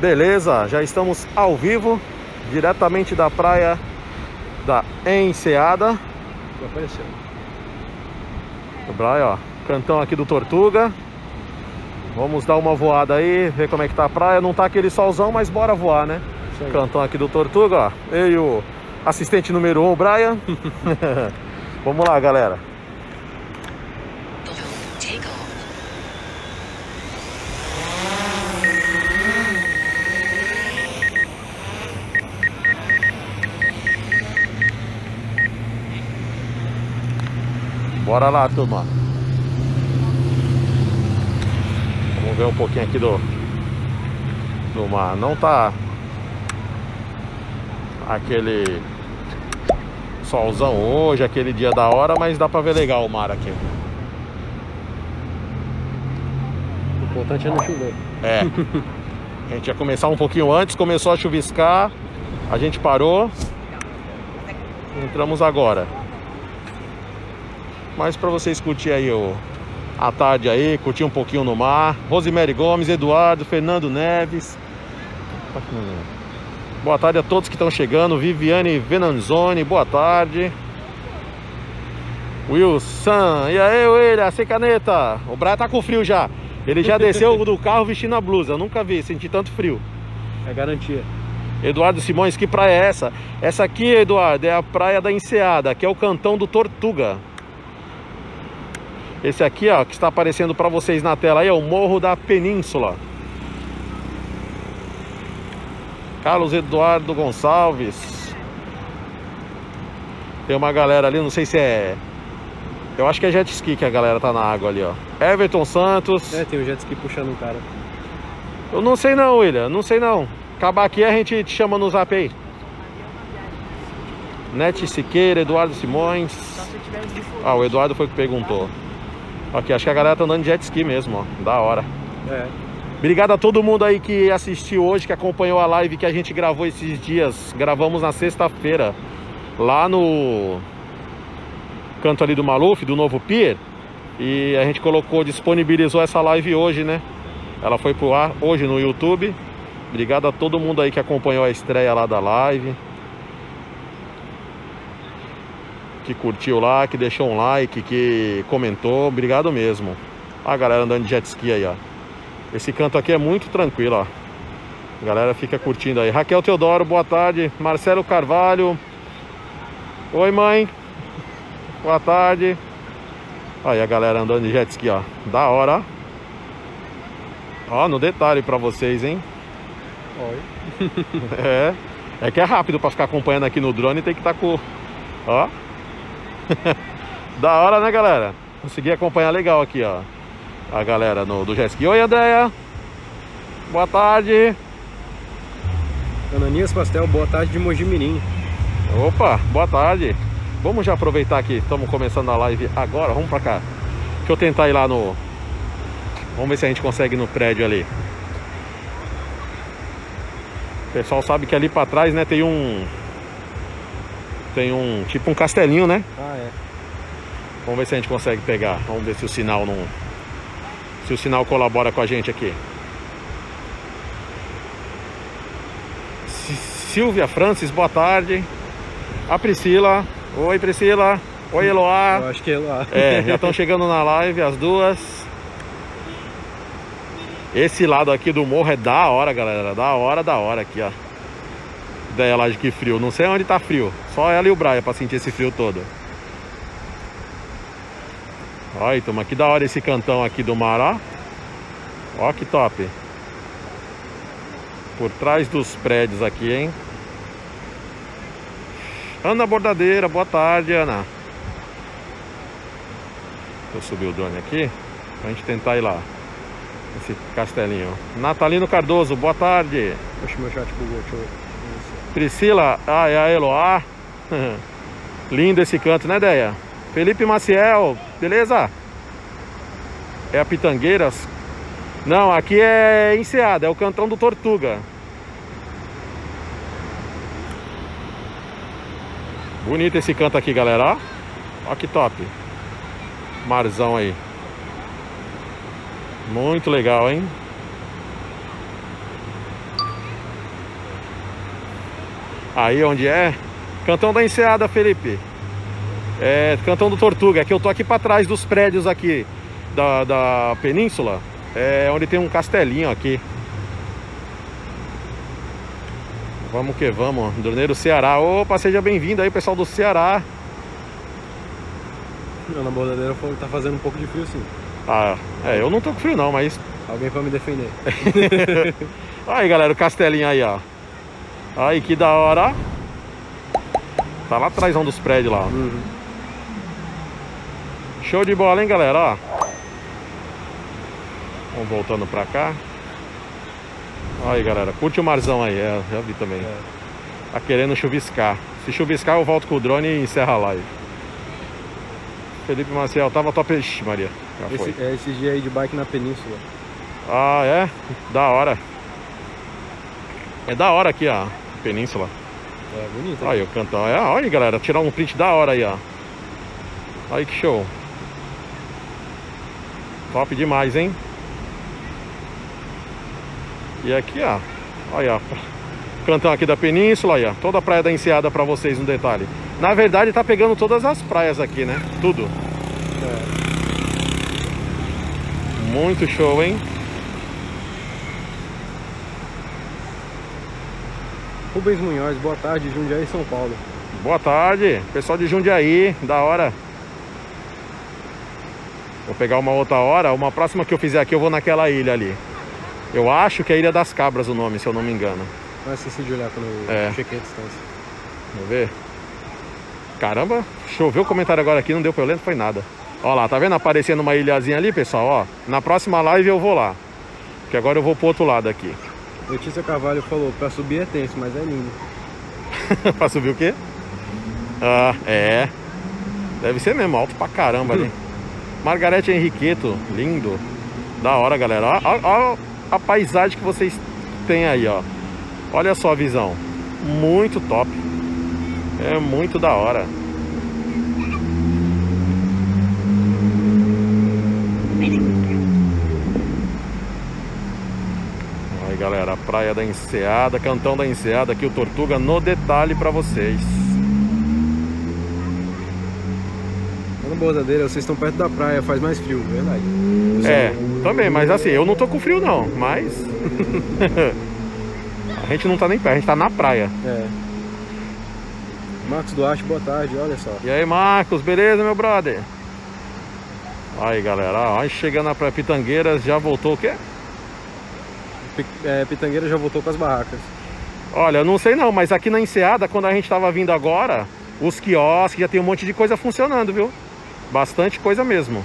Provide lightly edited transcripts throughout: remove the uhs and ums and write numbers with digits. Beleza, já estamos ao vivo, diretamente da praia da Enseada. Apareceu. Praia, ó, cantão aqui do Tortuga. Vamos dar uma voada aí, ver como é que tá a praia. Não tá aquele solzão, mas bora voar, né? Cantão aqui do Tortuga, ó. Eu e o assistente número 1, o Brian. Vamos lá, galera. Bora lá, turma. Vamos ver um pouquinho aqui do mar. Não tá aquele solzão hoje, aquele dia da hora, mas dá pra ver legal o mar aqui. O importante é não chover. É. A gente ia começar um pouquinho antes, começou a chuviscar, a gente parou, entramos agora. Mas para vocês curtir aí a tarde aí, curtir um pouquinho no mar. Rosemary Gomes, Eduardo, Fernando Neves. Boa tarde a todos que estão chegando. Viviane Venanzoni, boa tarde. Wilson, e aí, William, sem caneta. O Braia tá com frio já. Ele já desceu do carro vestindo a blusa. Nunca vi, senti tanto frio. É garantia. Eduardo Simões, que praia é essa? Essa aqui, Eduardo, é a praia da Enseada, que é o cantão do Tortuga. Esse aqui, ó, que está aparecendo para vocês na tela aí, é o Morro da Península. Carlos Eduardo Gonçalves. Tem uma galera ali, não sei se é... Eu acho que é jet ski que a galera tá na água ali, ó. Everton Santos. É, tem um jet ski puxando um cara. Eu não sei não, William, não sei não. Acabar aqui a gente te chama no zap aí. Nete Siqueira, Eduardo Simões. Ah, o Eduardo foi que perguntou. Ok, acho que a galera tá andando de jet ski mesmo, ó. Da hora. É. Obrigado a todo mundo aí que assistiu hoje, que acompanhou a live que a gente gravou esses dias. Gravamos na sexta-feira, lá no canto ali do Maluf, do Novo Pier. E a gente colocou, disponibilizou essa live hoje, né? Ela foi pro ar hoje no YouTube. Obrigado a todo mundo aí que acompanhou a estreia lá da live, que curtiu lá, que deixou um like, que comentou, obrigado mesmo. A galera andando de jet ski aí, ó. Esse canto aqui é muito tranquilo, ó. A galera fica curtindo aí. Raquel Teodoro, boa tarde. Marcelo Carvalho. Oi, mãe. Boa tarde. Aí a galera andando de jet ski, ó. Da hora, ó. Ó, no detalhe pra vocês, hein. Oi. É que é rápido pra ficar acompanhando aqui no drone, tem que estar com... Ó. Da hora, né, galera? Consegui acompanhar legal aqui, ó, a galera do jet ski. Oi, Andréia. Boa tarde. Ananias Pastel, boa tarde de Mojimirim. Opa, boa tarde. Vamos já aproveitar que estamos começando a live agora. Vamos pra cá. Deixa eu tentar ir lá no... Vamos ver se a gente consegue ir no prédio ali. O pessoal sabe que ali pra trás, né, tem um... tipo um castelinho, né? Ah, é. Vamos ver se a gente consegue pegar. Vamos ver se o sinal não... Se o sinal colabora com a gente aqui. Silvia Francis, boa tarde. A Priscila. Oi, Priscila. Oi, Eloá. Eu acho que é Eloá. É, já estão chegando na live, as duas. Esse lado aqui do morro é da hora, galera. Da hora aqui, ó. Ideia lá de que frio, não sei onde tá frio. Só ela e o Braia pra sentir esse frio todo. Olha, turma, que da hora esse cantão aqui do mar, ó. Ó que top. Por trás dos prédios aqui, hein. Ana Bordadeira, boa tarde, Ana. Deixa eu subir o drone aqui pra gente tentar ir lá. Esse castelinho. Natalino Cardoso, boa tarde. Poxa, meu chat bugou, deixa eu ver. Priscila, ah, é a Eloá. Lindo esse canto, né, Deia? Felipe Maciel, beleza? É a Pitangueiras? Não, aqui é Enseada, é o cantão do Tortuga. Bonito esse canto aqui, galera. Ó que top. Marzão aí. Muito legal, hein? Aí onde é? Cantão da Enseada, Felipe. É, Cantão do Tortuga, que eu tô aqui pra trás dos prédios aqui da península. É onde tem um castelinho aqui. Vamos que vamos, Dorneiro Ceará. Opa, seja bem-vindo aí, pessoal do Ceará. Na bordadeira tá fazendo um pouco de frio, sim. Ah, é, eu não tô com frio não, mas... Alguém pra me defender. Aí, galera, o castelinho aí, ó. Aí, que da hora. Tá lá atrás, um dos prédios lá. Uhum. Show de bola, hein, galera, ó. Vamos voltando pra cá. Aí, galera, curte o marzão aí, já vi também. É. Tá querendo chuviscar. Se chuviscar, eu volto com o drone e encerro a live. Felipe Maciel, tava top. Ixi, Maria, já foi. Esse dia aí de bike na península. Ah, é? Da hora. É da hora aqui, ó, península. É bonito, hein? Aí o cantão, olha aí, galera, tirar um print da hora aí, ó. Aí que show. Top demais, hein? E aqui, ó, olha, ó, cantão aqui da península, aí, ó, toda a praia da Enseada pra vocês no detalhe. Na verdade, tá pegando todas as praias aqui, né? Tudo. É. Muito show, hein? Rubens Munhoz, boa tarde, Jundiaí, São Paulo. Boa tarde, pessoal de Jundiaí, da hora. Vou pegar uma outra hora, uma próxima que eu fizer aqui eu vou naquela ilha ali. Eu acho que é a Ilha das Cabras o nome, se eu não me engano. Eu esqueci de olhar quando eu chequei a distância. Vamos ver. Caramba, choveu o comentário agora aqui, não deu pra eu ler, não foi nada. Ó lá, tá vendo? Aparecendo uma ilhazinha ali, pessoal, ó. Na próxima live eu vou lá. Porque agora eu vou pro outro lado aqui. Letícia Carvalho falou, pra subir é tenso, mas é lindo. Pra subir o quê? Ah, é. Deve ser mesmo, alto pra caramba ali. Margarete Henriqueto, lindo. Da hora, galera. Ó a paisagem que vocês têm aí, ó. Olha só a visão. Muito top. É muito da hora. Aí, galera, a praia da Enseada, Cantão da Enseada, aqui o Tortuga no detalhe pra vocês. Na bordadeira, vocês estão perto da praia, faz mais frio, verdade? É, também, mas assim, eu não tô com frio não, mas... A gente não tá nem perto, a gente tá na praia. É. Marcos Duarte, boa tarde, olha só. E aí, Marcos, beleza, meu brother? Aí, galera, ó, chegando na praia Pitangueiras, já voltou o quê? Pitangueiras já voltou com as barracas. Olha, não sei não, mas aqui na Enseada, quando a gente tava vindo agora, os quiosques, já tem um monte de coisa funcionando, viu? Bastante coisa mesmo.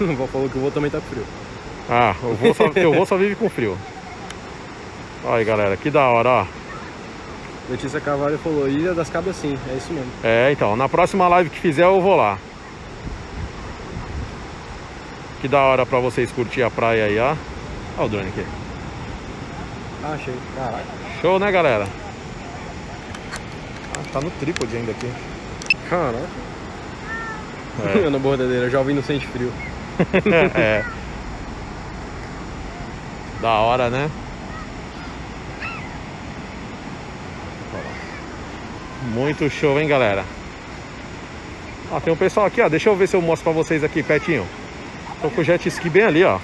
O vó falou que o vô também tá frio. Ah, o vô só vive com frio. Olha aí, galera, que da hora, ó. Letícia Carvalho falou, Ilha das Cabras, sim, é isso mesmo. É, então, na próxima live que fizer eu vou lá. Que da hora pra vocês curtir a praia aí, ó. Olha o drone aqui. Ah, achei, caralho. Show, né, galera? Ah, tá no trípode ainda aqui. Caraca. É. Na bordadeira, já ouvi no sente frio. É. Da hora, né? Muito show, hein, galera? Ó, tem um pessoal aqui, ó. Deixa eu ver se eu mostro pra vocês aqui, pertinho. Tô com o jet ski bem ali, ó.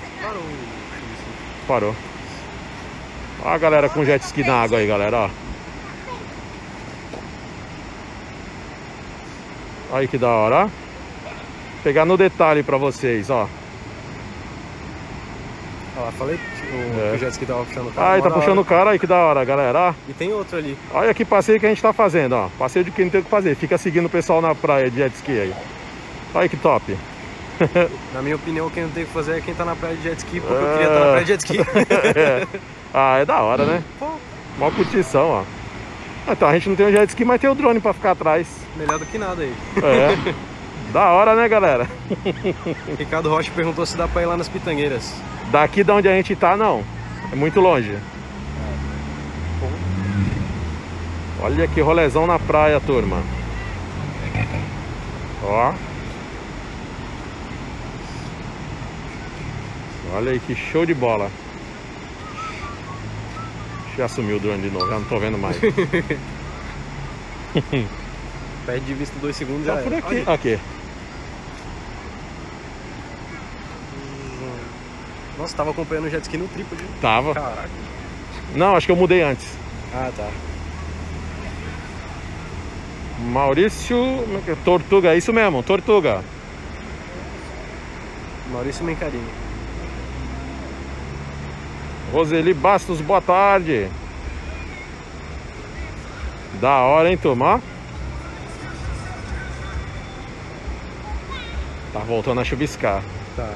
Parou. Ó a galera com jet ski na água aí, galera, ó. Aí que da hora, ó. Pegar no detalhe pra vocês, ó. Ó, falei que o jet ski tava puxando o cara. Ah, tá puxando o cara aí, que da hora, galera. E tem outro ali. Olha que passeio que a gente tá fazendo, ó. Passeio de quem não tem o que fazer. Fica seguindo o pessoal na praia de jet ski aí. Olha que top. Na minha opinião, quem não tem o que fazer é quem tá na praia de jet ski, porque eu queria estar na praia de jet ski. É. Ah, é da hora, né? Mó curtição, ó. Então, a gente não tem o jet ski, mas tem o drone pra ficar atrás. Melhor do que nada aí. É. Da hora, né, galera? Ricardo Rocha perguntou se dá pra ir lá nas Pitangueiras. Daqui de onde a gente tá, não. É muito longe. Olha que rolezão na praia, turma. Ó. Olha aí que show de bola. Já sumiu o drone de novo, já não tô vendo mais. Perde de vista 2 segundos já. Tá por aqui. Aqui. Nossa, tava acompanhando o jet ski no trípode. Tava. Caraca. Não, acho que eu mudei antes. Ah, tá. Maurício... Tortuga, isso mesmo, Tortuga. Maurício Mencarini. Roseli Bastos, boa tarde. Da hora, hein, turma? Tá voltando a chuviscar. Tá.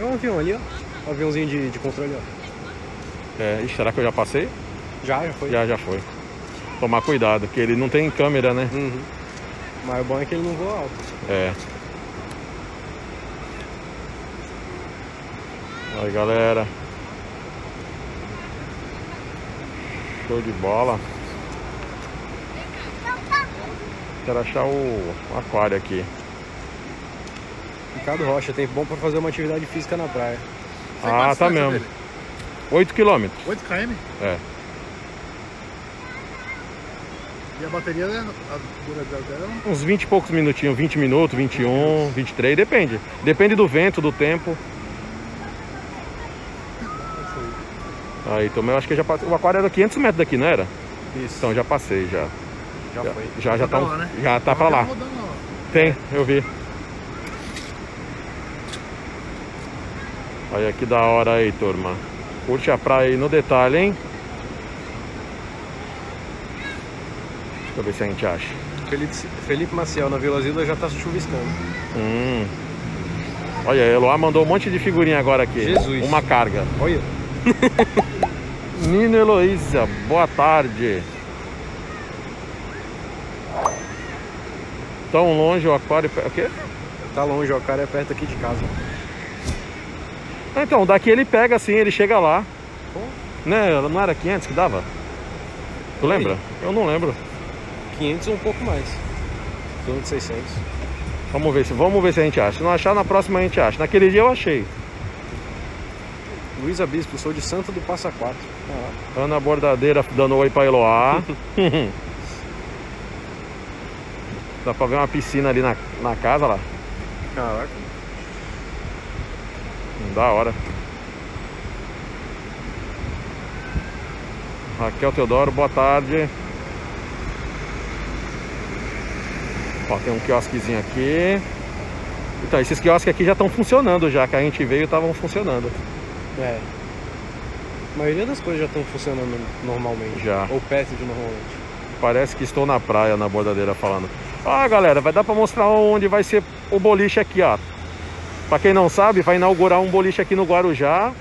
É um avião ali, ó. Um aviãozinho de controle, ó. É, e será que eu já passei? Já foi. Já foi. Tomar cuidado, porque ele não tem câmera, né? Uhum. Mas o bom é que ele não voa alto. É. Aí, galera. Show de bola. Quero achar o aquário aqui. Ricardo Rocha, tempo bom para fazer uma atividade física na praia. Você tá mesmo. Dele? 8 km. 8 km? É. E a bateria, né? Uns 20 e poucos minutinhos, 20 minutos, 21, 23, depende. Depende do vento, do tempo. Aí, então eu acho que eu já passei. O aquário era 500 metros daqui, não era? Isso. Então já passei, já. Já foi. Já tá pra lá, né? Já tá pra lá. Tem, eu vi. Olha que da hora aí, turma. Curte a praia aí no detalhe, hein? Deixa eu ver se a gente acha. Felipe Maciel na Vila Zila já tá chuviscando. Olha, Eloá mandou um monte de figurinha agora aqui. Jesus. Uma carga. Olha. Nino Heloísa, boa tarde. Tão longe o aquário... O quê? Tá longe, o aquário é perto aqui de casa. Então, daqui ele pega assim, ele chega lá. Né? Não era 500 que dava? Tu lembra? Eu não lembro. 500 ou um pouco mais. 500, 600. Vamos ver se a gente acha. Se não achar, na próxima a gente acha. Naquele dia eu achei. Luiz Abispo, sou de Santa do Passa 4. Ana Bordadeira dando oi pra Eloá. Dá pra ver uma piscina ali na casa lá. Caraca. Da hora. Raquel Teodoro, boa tarde. Ó, tem um quiosquezinho aqui. Então, esses quiosques aqui já estão funcionando já, que a gente veio e estavam funcionando. É. A maioria das coisas já estão funcionando normalmente. Já. Ou perto de normalmente. Parece que estou na praia, na Bordadeira falando. Ah, galera, vai dar pra mostrar onde vai ser o boliche aqui, ó. Pra quem não sabe, vai inaugurar um boliche aqui no Guarujá.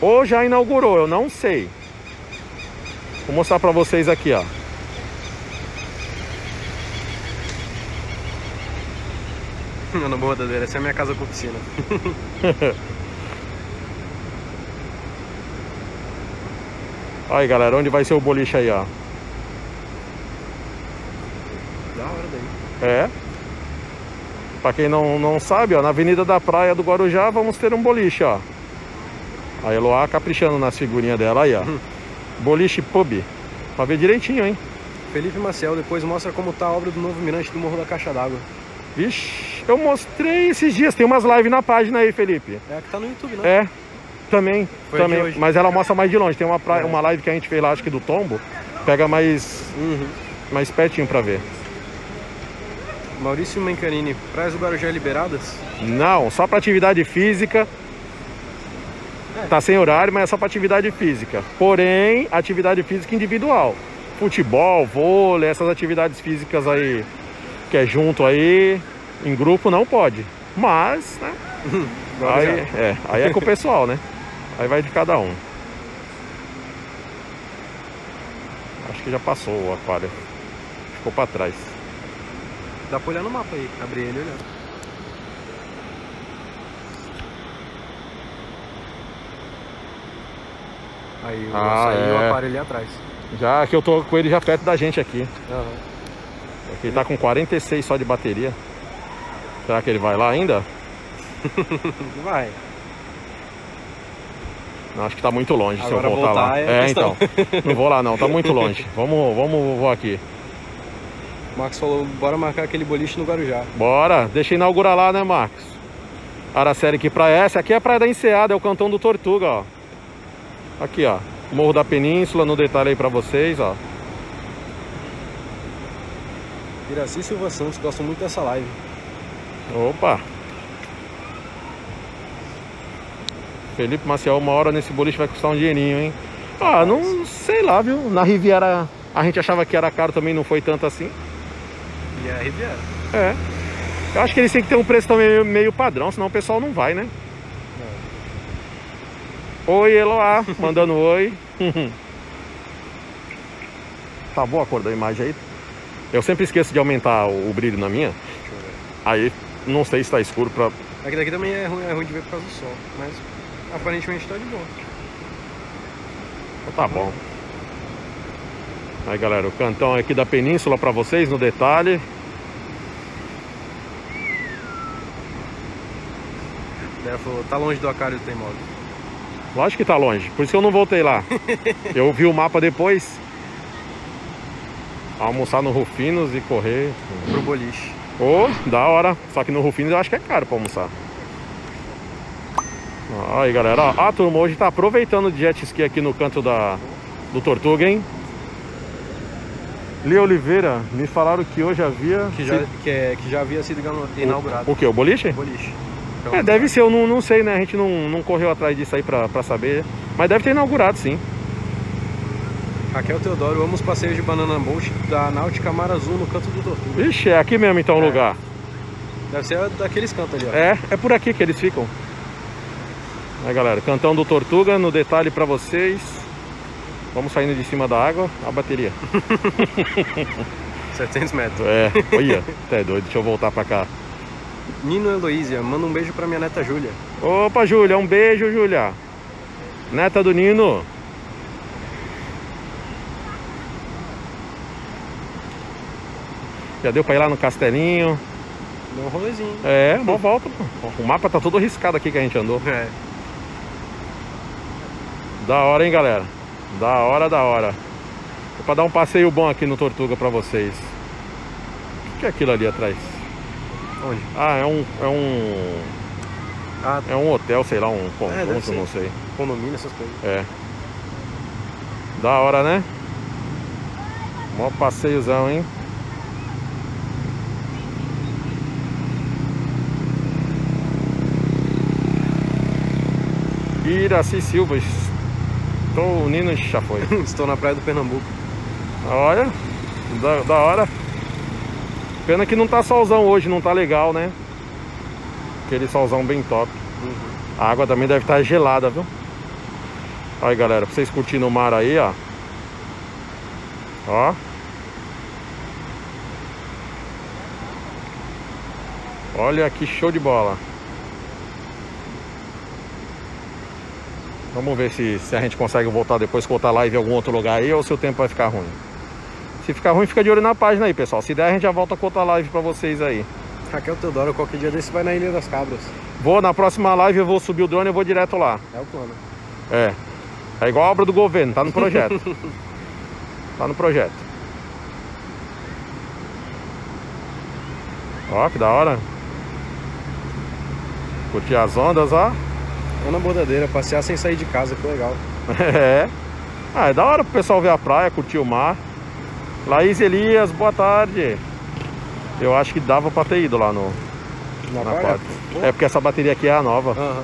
Ou já inaugurou, eu não sei. Vou mostrar pra vocês aqui, ó. Mano, Bordadeira, essa é a minha casa com piscina. Aí, galera, onde vai ser o boliche aí, ó. Da hora daí. É. Pra quem não sabe, ó, na Avenida da Praia do Guarujá vamos ter um boliche, ó. A Eloá caprichando nas figurinhas dela aí, ó. Boliche Pub. Pra ver direitinho, hein? Felipe Maciel, depois mostra como tá a obra do Novo Mirante do Morro da Caixa d'Água. Vixe, eu mostrei esses dias. Tem umas lives na página aí, Felipe. É a que tá no YouTube, né? É, também. Mas ela mostra mais de longe. Tem uma live que a gente fez lá, acho que do Tombo. Pega mais pertinho pra ver. Maurício Mencarini, praias do Guarujá liberadas? Não, só para atividade física. Tá sem horário, mas é só para atividade física. Porém, atividade física individual. Futebol, vôlei, essas atividades físicas aí, que é junto aí, em grupo não pode. Mas, né? aí é com o pessoal, né? Aí vai de cada um. Acho que já passou o aquário. Ficou para trás. Dá pra olhar no mapa aí, abrir ele e olhar. Aí o aparelho ali atrás. Já que eu tô com ele já perto da gente aqui. Ele tá com 46 só de bateria. Será que ele vai lá ainda? Vai. Não, acho que tá muito longe. Agora se eu voltar lá. É então. Não vou lá não, tá muito longe. Vou aqui. O Marcos falou, bora marcar aquele boliche no Guarujá. Bora, deixa inaugurar lá, né, Marcos? Araceli, que praia é essa? Aqui é a praia da Enseada, é o cantão do Tortuga, ó. Aqui, ó. Morro da Península, no detalhe aí pra vocês, ó. Iraci e Silva Santos gostam muito dessa live. Opa! Felipe Maciel, uma hora nesse boliche vai custar um dinheirinho, hein? Ah, não sei lá, viu? Na Riviera a gente achava que era caro também, não foi tanto assim. E a Riviera? É. Eu acho que eles têm que ter um preço também meio padrão, senão o pessoal não vai, né? Oi, Eloá, mandando oi. Tá boa a cor da imagem aí? Eu sempre esqueço de aumentar o brilho na minha. Deixa eu ver. Aí, não sei se tá escuro pra... Aqui daqui também é ruim de ver por causa do sol, mas aparentemente tá de boa. Tá bom. Aí, galera, o cantão aqui da Península pra vocês, no detalhe. Ela falou, tá longe do Acário do Teimoso. Lógico que tá longe, por isso que eu não voltei lá. Eu vi o mapa depois. Almoçar no Rufinos e correr pro boliche. Ô, oh, da hora. Só que no Rufinos eu acho que é caro pra almoçar. Aí, galera, ó, a turma hoje tá aproveitando o jet ski aqui no canto do Tortuga, hein? Lia Oliveira, me falaram que hoje havia... Que já havia sido inaugurado. O quê? O boliche? O boliche. É, deve ser, eu não sei, né? A gente não correu atrás disso aí pra saber. Mas deve ter inaugurado, sim. Raquel Teodoro, vamos passeios de banana boat da Náutica Mara Azul no canto do Tortuga. Ixi, é aqui mesmo então o lugar. Deve ser daqueles cantos ali, ó. É por aqui que eles ficam. Aí, galera, cantão do Tortuga, no detalhe pra vocês. Vamos saindo de cima da água, a bateria. 700 metros. É, olha, até doido, deixa eu voltar pra cá. Nino Heloísia, manda um beijo pra minha neta Júlia. Opa, Júlia, um beijo, Júlia. Neta do Nino. Já deu pra ir lá no castelinho. Deu um rolezinho. É, uma volta. O mapa tá todo riscado aqui que a gente andou. É. Da hora, hein, galera. Da hora, da hora. É pra dar um passeio bom aqui no Tortuga pra vocês. O que é aquilo ali atrás? Onde? Ah, é um hotel, sei lá, um conjunto, não sei. Condomínio, essas coisas. É. Da hora, né? Mó passeiozão, hein? Iraci Silva, estou unindo e já foi. Estou na Praia do Pernambuco. Olha, da hora. Pena que não tá solzão hoje, não tá legal, né? Aquele solzão bem top. Uhum. A água também deve estar gelada, viu? Aí, galera, pra vocês curtindo o mar aí, ó. Ó. Olha que show de bola. Vamos ver se a gente consegue voltar depois, botar live em algum outro lugar aí, ou se o tempo vai ficar ruim. Se ficar ruim, fica de olho na página aí, pessoal. Se der, a gente já volta com outra live pra vocês aí. Raquel Teodoro, qualquer dia desse vai na Ilha das Cabras. Vou, na próxima live eu vou subir o drone e vou direto lá. É o plano. É. É igual a obra do governo, tá no projeto. Tá no projeto. Ó, que da hora. Curtir as ondas, ó. Tô na bordadeira, passear sem sair de casa, que legal. É. Ah, é da hora pro pessoal ver a praia, curtir o mar. Laís Elias, boa tarde. Eu acho que dava pra ter ido lá na parte. É porque essa bateria aqui é a nova. Uhum.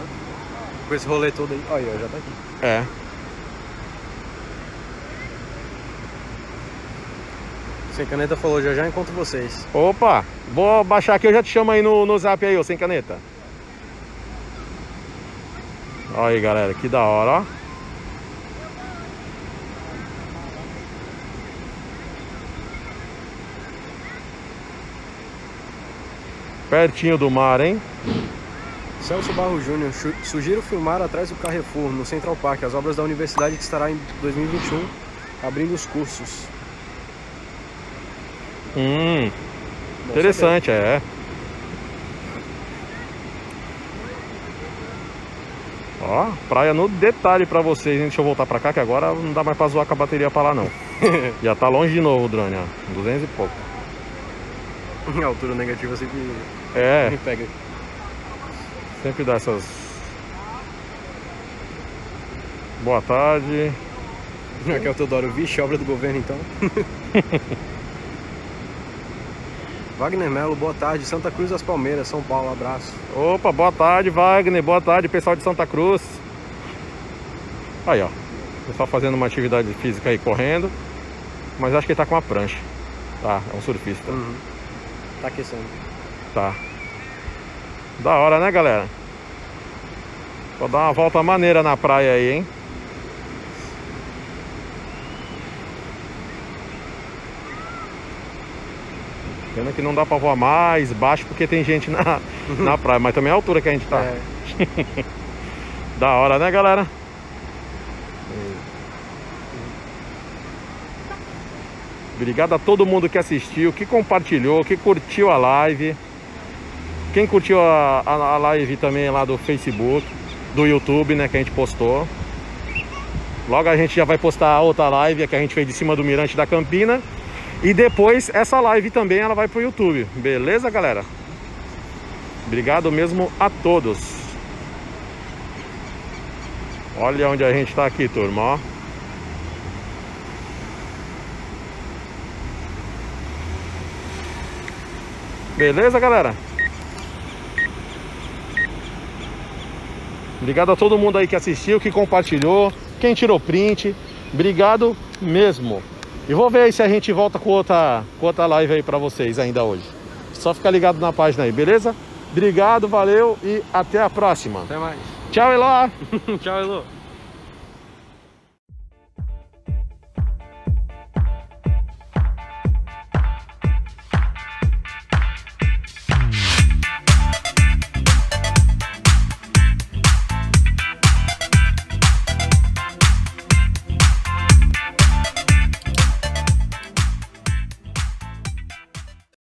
Com esse rolê todo aí. Olha, já tá aqui. É. Sem Caneta falou, já encontro vocês. Opa, vou baixar aqui, eu já te chamo aí no zap aí, ô Sem Caneta. Olha aí, galera, que da hora, ó. Pertinho do mar, hein? Celso Barro Júnior, sugiro filmar atrás do Carrefour, no Central Park, as obras da universidade que estará em 2021 abrindo os cursos. Interessante, é. Ó, praia no detalhe pra vocês, hein? Deixa eu voltar pra cá, que agora não dá mais pra zoar com a bateria pra lá, não. Já tá longe de novo o drone, ó. 200 e pouco. A altura negativa sempre me pega. Sempre dá essas... Boa tarde. Aqui é o Teodoro, vixe, obra do governo, então. Wagner Melo, boa tarde, Santa Cruz das Palmeiras, São Paulo, abraço. Opa, boa tarde, Wagner, boa tarde, pessoal de Santa Cruz. Aí, ó, pessoal fazendo uma atividade física aí, correndo. Mas acho que ele tá com uma prancha. Tá, é um surfista. Uhum. Tá aquecendo. Tá. Da hora, né, galera? Vou dar uma volta maneira na praia aí, hein? Pena que não dá pra voar mais baixo porque tem gente na praia, mas também é a altura que a gente tá. É. Da hora, né, galera? Obrigado a todo mundo que assistiu, que compartilhou, que curtiu a live. Quem curtiu a live também lá do Facebook, do YouTube, né, que a gente postou. Logo a gente já vai postar a outra live que a gente fez de cima do Mirante da Campina. E depois, essa live também, ela vai pro YouTube. Beleza, galera? Obrigado mesmo a todos. Olha onde a gente tá aqui, turma, ó. Beleza, galera? Obrigado a todo mundo aí que assistiu, que compartilhou, quem tirou print. Obrigado mesmo. E vou ver aí se a gente volta com outra live aí pra vocês ainda hoje. Só ficar ligado na página aí, beleza? Obrigado, valeu e até a próxima. Até mais. Tchau, Elô. Tchau, Elô.